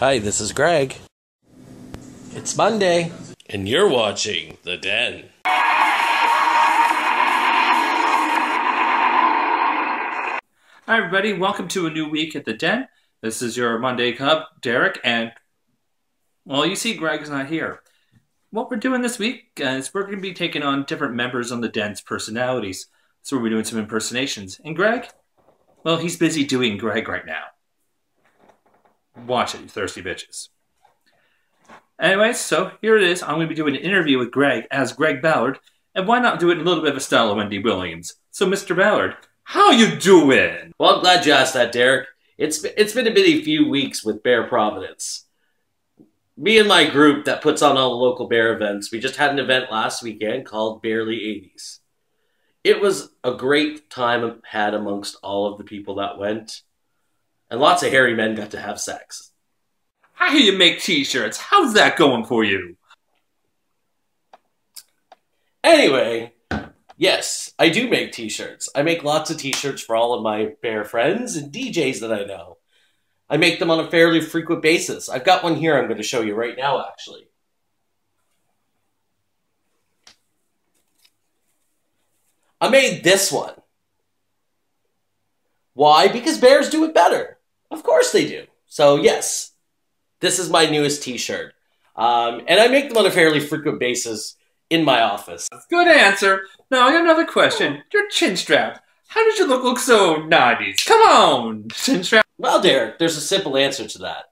Hi, this is Greg. It's Monday. And you're watching The Den. Hi, everybody. Welcome to a new week at The Den. This is your Monday Cub, Derek, and, well, you see Greg's not here. What we're doing this week is we're going to be taking on different members on The Den's personalities. So we'll be doing some impersonations. And Greg? Well, he's busy doing Greg right now. Watch it, you thirsty bitches. Anyways, so here it is. I'm going to be doing an interview with Greg as Greg Ballard. And why not do it in a little bit of a style of Wendy Williams? So, Mr. Ballard, how you doing? Well, I'm glad you asked that, Derek. It's been a busy few weeks with Bear Providence. Me and my group that puts on all the local bear events, we just had an event last weekend called Barely 80s. It was a great time had amongst all of the people that went. And lots of hairy men got to have sex. I hear you make t-shirts. How's that going for you? Anyway, yes, I do make t-shirts. I make lots of t-shirts for all of my bear friends and DJs that I know. I make them on a fairly frequent basis. I've got one here I'm going to show you right now, actually. I made this one. Why? Because bears do it better. Of course they do. So, yes, this is my newest t-shirt. And I make them on a fairly frequent basis in my office. Good answer. Now, I got another question. Your chin strap. How did you look so 90s? Come on, chin strap. Well, Derek, there's a simple answer to that.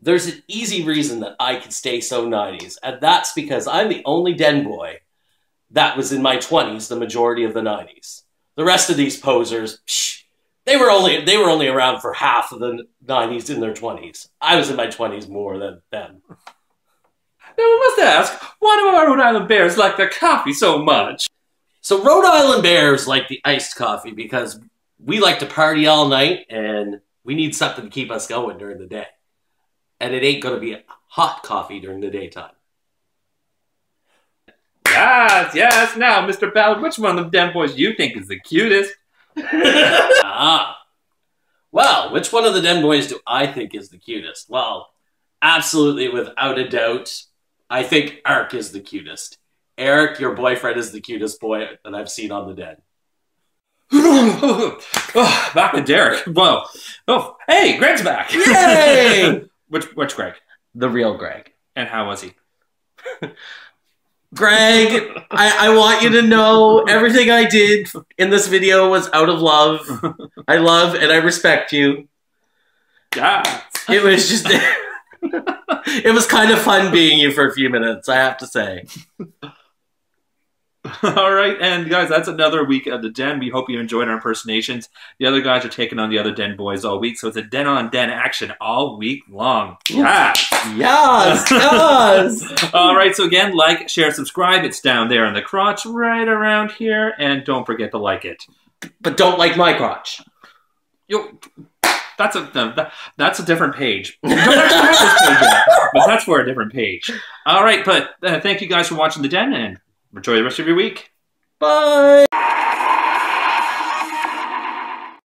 There's an easy reason that I can stay so 90s, and that's because I'm the only den boy that was in my 20s the majority of the 90s. The rest of these posers, psh, they were only around for half of the 90s in their 20s. I was in my 20s more than them. Now we must ask, why do our Rhode Island bears like their coffee so much? So Rhode Island bears like the iced coffee because we like to party all night and we need something to keep us going during the day. And it ain't going to be a hot coffee during the daytime. Yes, yes. Now, Mr. Ballard, which one of them den boys you think is the cutest? Well, which one of the den boys do I think is the cutest? Well, absolutely, without a doubt, I think Eric is the cutest. Eric, your boyfriend, is the cutest boy that I've seen on the den. Oh, back to Derek. Whoa. Oh, hey, Greg's back. Yay! Which Greg? The real Greg. And how was he? Greg, I want you to know everything I did in this video was out of love. I love and I respect you. Yeah. It was just, it was kind of fun being you for a few minutes, I have to say. All right, and guys, that's another week of The Den. We hope you enjoyed our impersonations. The other guys are taking on the other den boys all week, so it's a den-on-den action all week long. Yeah! Yes! Yes! All right, so again, like, share, subscribe. It's down there in the crotch right around here, and don't forget to like it. But don't like my crotch. Yo, that's a different page. We don't actually have this page yet, but that's for a different page. All right, but thank you guys for watching The Den, and enjoy the rest of your week. Bye!